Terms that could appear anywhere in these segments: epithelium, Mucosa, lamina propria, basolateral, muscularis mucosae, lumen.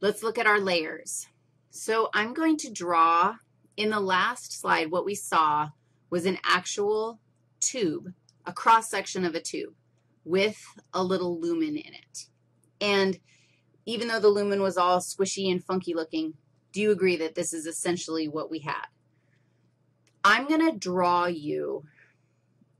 Let's look at our layers. So I'm going to draw, in the last slide, what we saw was an actual tube, a cross-section of a tube with a little lumen in it. And even though the lumen was all squishy and funky looking, do you agree that this is essentially what we had? I'm going to draw you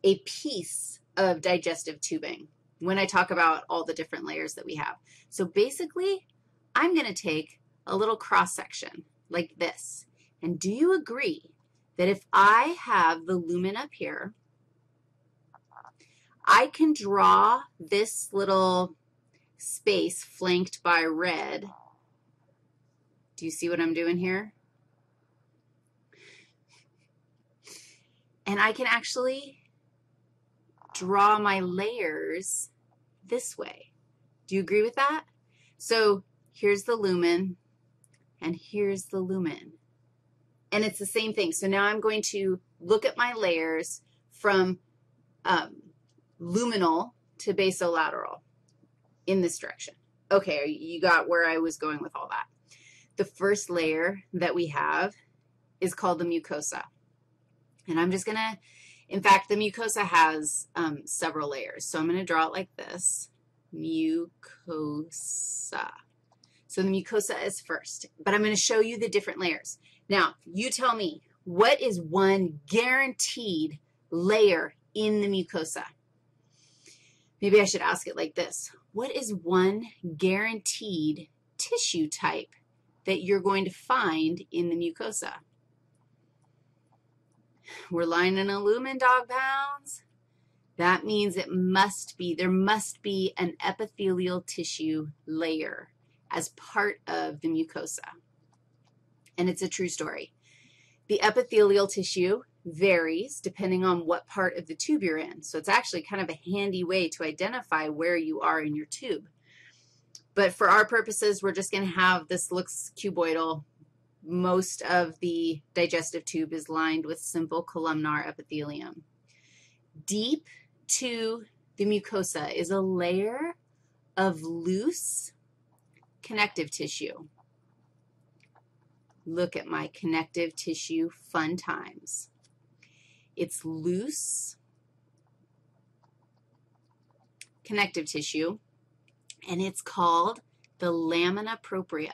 a piece of digestive tubing when I talk about all the different layers that we have. So basically, I'm going to take a little cross-section like this. And do you agree that if I have the lumen up here, I can draw this little space flanked by red? Do you see what I'm doing here? And I can actually draw my layers this way. Do you agree with that? So here's the lumen, and here's the lumen. And it's the same thing. So now I'm going to look at my layers from luminal to basolateral in this direction. Okay, you got where I was going with all that. The first layer that we have is called the mucosa. And I'm just going to, in fact, the mucosa has several layers. So I'm going to draw it like this, mucosa. So the mucosa is first, but I'm going to show you the different layers. Now, you tell me, what is one guaranteed layer in the mucosa? Maybe I should ask it like this. What is one guaranteed tissue type that you're going to find in the mucosa? We're lining a lumen, dog pounds. That means it must be, there must be an epithelial tissue layer as part of the mucosa. And it's a true story. The epithelial tissue varies depending on what part of the tube you're in. So it's actually kind of a handy way to identify where you are in your tube. But for our purposes, we're just going to have this looks cuboidal. Most of the digestive tube is lined with simple columnar epithelium. Deep to the mucosa is a layer of loose connective tissue. Look at my connective tissue fun times. It's loose connective tissue, and it's called the lamina propria.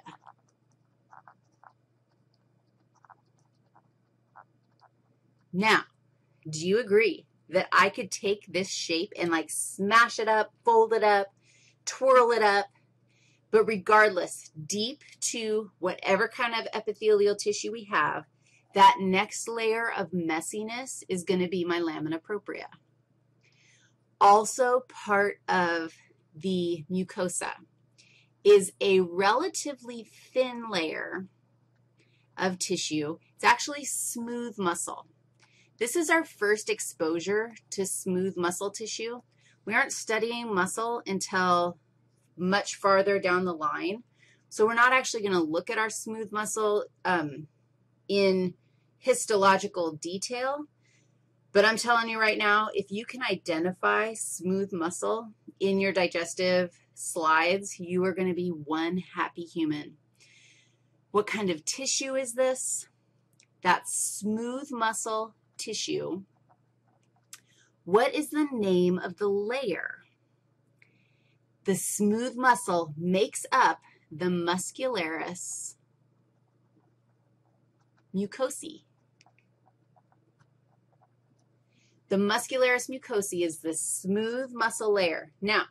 Now, do you agree that I could take this shape and like smash it up, fold it up, twirl it up? But regardless, deep to whatever kind of epithelial tissue we have, that next layer of messiness is going to be my lamina propria. Also part of the mucosa is a relatively thin layer of tissue. It's actually smooth muscle. This is our first exposure to smooth muscle tissue. We aren't studying muscle until much farther down the line. So we're not actually going to look at our smooth muscle in histological detail. But I'm telling you right now, if you can identify smooth muscle in your digestive slides, you are going to be one happy human. What kind of tissue is this? That smooth muscle tissue. What is the name of the layer? The smooth muscle makes up the muscularis mucosae. The muscularis mucosae is the smooth muscle layer. Now,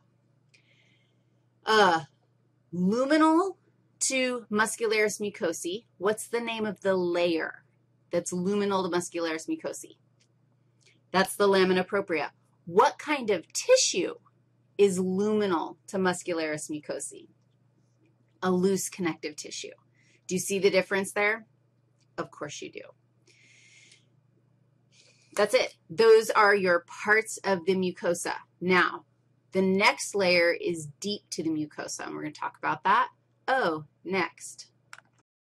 luminal to muscularis mucosae, what's the name of the layer that's luminal to muscularis mucosae? That's the lamina propria. What kind of tissue is luminal to muscularis mucosae? A loose connective tissue. Do you see the difference there? Of course you do. That's it. Those are your parts of the mucosa. Now, the next layer is deep to the mucosa, and we're going to talk about that. Oh, next.